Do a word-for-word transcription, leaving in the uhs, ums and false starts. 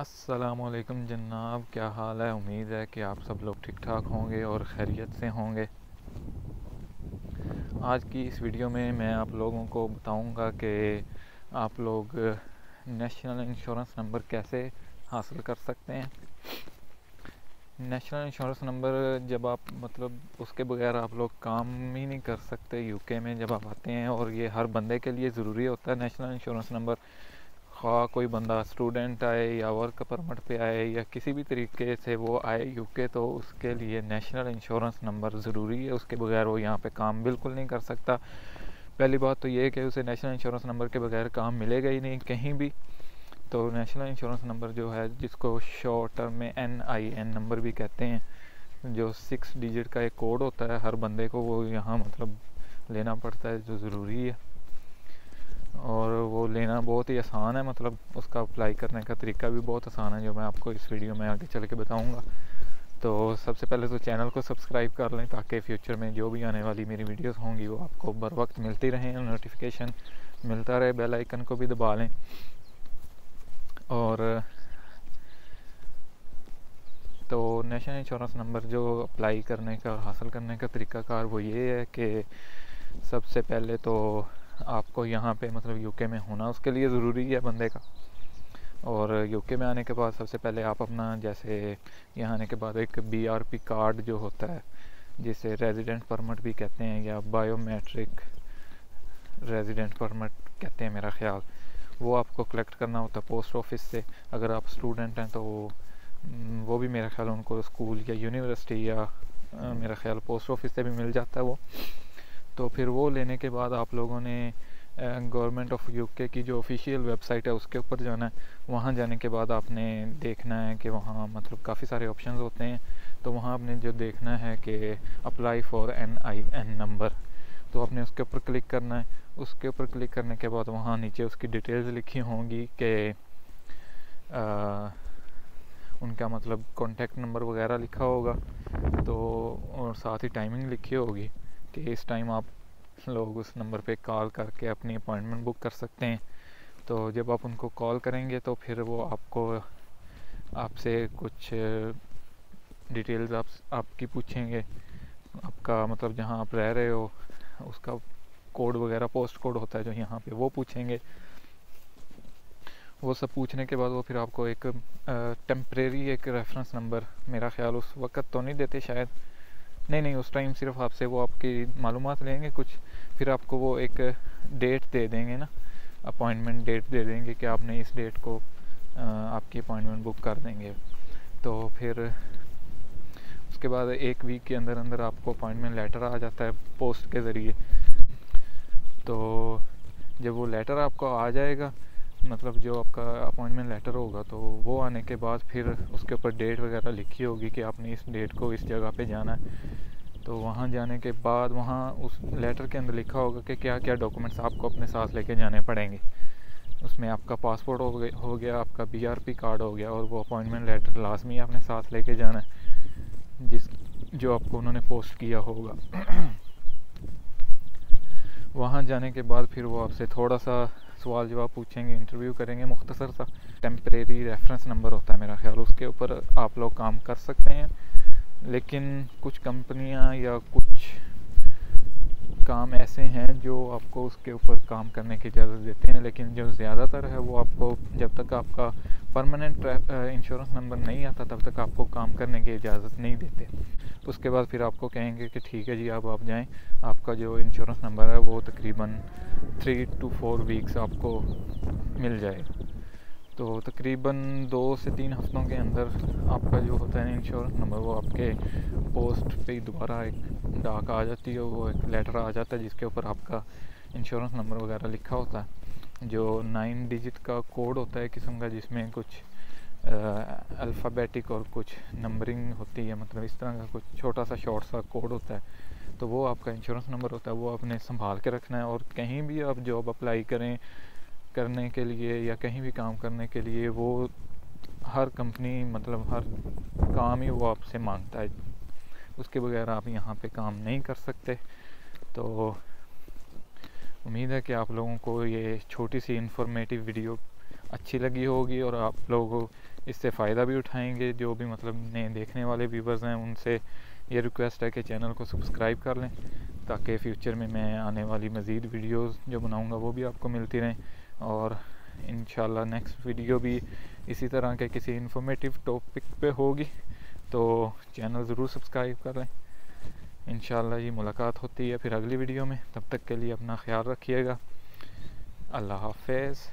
अस्सलामुअलैकुम जनाब, क्या हाल है। उम्मीद है कि आप सब लोग ठीक ठाक होंगे और खैरियत से होंगे। आज की इस वीडियो में मैं आप लोगों को बताऊंगा कि आप लोग नेशनल इंश्योरेंस नंबर कैसे हासिल कर सकते हैं। नेशनल इंश्योरेंस नंबर जब आप मतलब उसके बगैर आप लोग काम ही नहीं कर सकते। यूके में जब आप आते हैं और ये हर बंदे के लिए ज़रूरी होता है नेशनल इंश्योरेंस नंबर, खा कोई बंदा स्टूडेंट आए या वर्क परमिट पे आए या किसी भी तरीके से वो आए यूके, तो उसके लिए नेशनल इंश्योरेंस नंबर ज़रूरी है। उसके बगैर वो यहाँ पे काम बिल्कुल नहीं कर सकता। पहली बात तो ये कि उसे नेशनल इंश्योरेंस नंबर के बगैर काम मिलेगा ही नहीं कहीं भी। तो नेशनल इंश्योरेंस नंबर जो है, जिसको शॉर्ट टर्म में एन आई एन नंबर भी कहते हैं, जो सिक्स डिजिट का एक कोड होता है, हर बंदे को वो यहाँ मतलब लेना पड़ता है, जो ज़रूरी है। और वो लेना बहुत ही आसान है, मतलब उसका अप्लाई करने का तरीका भी बहुत आसान है, जो मैं आपको इस वीडियो में आगे चल के बताऊँगा। तो सबसे पहले तो चैनल को सब्सक्राइब कर लें ताकि फ्यूचर में जो भी आने वाली मेरी वीडियोस होंगी वो आपको बर वक्त मिलती रहें, नोटिफिकेशन मिलता रहे। बेल आइकन को भी दबा लें। और तो नेशनल इंश्योरेंस नंबर जो अप्लाई करने का, हासिल करने का तरीकाकार वो ये है कि सबसे पहले तो आपको यहाँ पे मतलब यूके में होना उसके लिए ज़रूरी है बंदे का। और यूके में आने के बाद सबसे पहले आप अपना, जैसे यहाँ आने के बाद एक बीआरपी कार्ड जो होता है, जिसे रेजिडेंट परमिट भी कहते हैं या बायोमेट्रिक रेजिडेंट परमिट कहते हैं मेरा ख्याल, वो आपको कलेक्ट करना होता है पोस्ट ऑफिस से। अगर आप स्टूडेंट हैं तो वो भी मेरा ख्याल उनको स्कूल या यूनिवर्सिटी या मेरा ख्याल पोस्ट ऑफिस से भी मिल जाता है वो। तो फिर वो लेने के बाद आप लोगों ने गवर्नमेंट ऑफ यूके की जो ऑफिशियल वेबसाइट है उसके ऊपर जाना है। वहाँ जाने के बाद आपने देखना है कि वहाँ मतलब काफ़ी सारे ऑप्शंस होते हैं। तो वहाँ आपने जो देखना है कि apply for N I N number, तो आपने उसके ऊपर क्लिक करना है। उसके ऊपर क्लिक करने के बाद वहाँ नीचे उसकी डिटेल्स लिखी होंगी कि उनका मतलब कॉन्टैक्ट नंबर वगैरह लिखा होगा, तो और साथ ही टाइमिंग लिखी होगी कि इस टाइम आप लोग उस नंबर पे कॉल करके अपनी अपॉइंटमेंट बुक कर सकते हैं। तो जब आप उनको कॉल करेंगे तो फिर वो आपको, आपसे कुछ डिटेल्स आप आपकी पूछेंगे, आपका मतलब जहां आप रह रहे हो उसका कोड वगैरह, पोस्ट कोड होता है जो यहां पे, वो पूछेंगे। वो सब पूछने के बाद वो फिर आपको एक टेम्परेरी एक रेफरेंस नंबर, मेरा ख्याल उस वक्त तो नहीं देते शायद, नहीं नहीं उस टाइम सिर्फ आपसे वो आपकी मालूमात लेंगे कुछ। फिर आपको वो एक डेट दे देंगे ना, अपॉइंटमेंट डेट दे देंगे कि आपने इस डेट को आपकी अपॉइंटमेंट बुक कर देंगे। तो फिर उसके बाद एक वीक के अंदर अंदर आपको अपॉइंटमेंट लेटर आ जाता है पोस्ट के ज़रिए। तो जब वो लेटर आपको आ जाएगा, मतलब जो आपका अपॉइंटमेंट लेटर होगा, तो वो आने के बाद फिर उसके ऊपर डेट वगैरह लिखी होगी कि आपने इस डेट को इस जगह पे जाना है। तो वहाँ जाने के बाद वहाँ उस लेटर के अंदर लिखा होगा कि क्या क्या डॉक्यूमेंट्स आपको अपने साथ लेके जाने पड़ेंगे। उसमें आपका पासपोर्ट हो गया हो गया आपका बीआरपी कार्ड हो गया, और वो अपॉइंटमेंट लेटर लाजमी अपने साथ लेके जाना है, जिस जो आपको उन्होंने पोस्ट किया होगा। वहाँ जाने के बाद फिर वो आपसे थोड़ा सा सवाल जवाब पूछेंगे, इंटरव्यू करेंगे मुख्तसर सा। टेम्परेरी रेफरेंस नंबर होता है मेरा ख्याल, उसके ऊपर आप लोग काम कर सकते हैं, लेकिन कुछ कंपनियां या कुछ काम ऐसे हैं जो आपको उसके ऊपर काम करने की इजाज़त देते हैं। लेकिन जो ज़्यादातर है वो आपको, जब तक आपका परमानेंट इंश्योरेंस नंबर नहीं आता तब तक आपको काम करने की इजाज़त नहीं देते। उसके बाद फिर आपको कहेंगे कि ठीक है जी, अब आप जाएं, आपका जो इंश्योरेंस नंबर है वो तकरीबन थ्री टू फोर वीक्स आपको मिल जाएगा। तो तकरीबन दो से तीन हफ्तों के अंदर आपका जो होता है इंश्योरेंस नंबर, वो आपके पोस्ट पे दोबारा एक डाक आ जाती है, वो एक लेटर आ जाता है जिसके ऊपर आपका इंश्योरेंस नंबर वगैरह लिखा होता है, जो नाइन डिजिट का कोड होता है किस्म का, जिसमें कुछ अल्फ़ाबेटिक और कुछ नंबरिंग होती है, मतलब इस तरह का कुछ छोटा सा शॉर्ट सा कोड होता है। तो वो आपका इंश्योरेंस नंबर होता है, वो आपने संभाल के रखना है। और कहीं भी आप जॉब अप्लाई करें करने के लिए या कहीं भी काम करने के लिए, वो हर कंपनी मतलब हर काम ही वो आपसे मांगता है, उसके बगैर आप यहाँ पे काम नहीं कर सकते। तो उम्मीद है कि आप लोगों को ये छोटी सी इन्फॉर्मेटिव वीडियो अच्छी लगी होगी और आप लोगों इससे फ़ायदा भी उठाएंगे। जो भी मतलब नए देखने वाले व्यूवर्स हैं उनसे ये रिक्वेस्ट है कि चैनल को सब्सक्राइब कर लें ताकि फ्यूचर में मैं आने वाली मज़ीद वीडियोस जो बनाऊंगा वो भी आपको मिलती रहें। और इंशाल्लाह नेक्स्ट वीडियो भी इसी तरह के किसी इन्फॉर्मेटिव टॉपिक पे होगी, तो चैनल ज़रूर सब्सक्राइब कर लें। इंशाल्लाह ये मुलाकात होती है फिर अगली वीडियो में, तब तक के लिए अपना ख्याल रखिएगा। अल्लाह हाफ़िज़।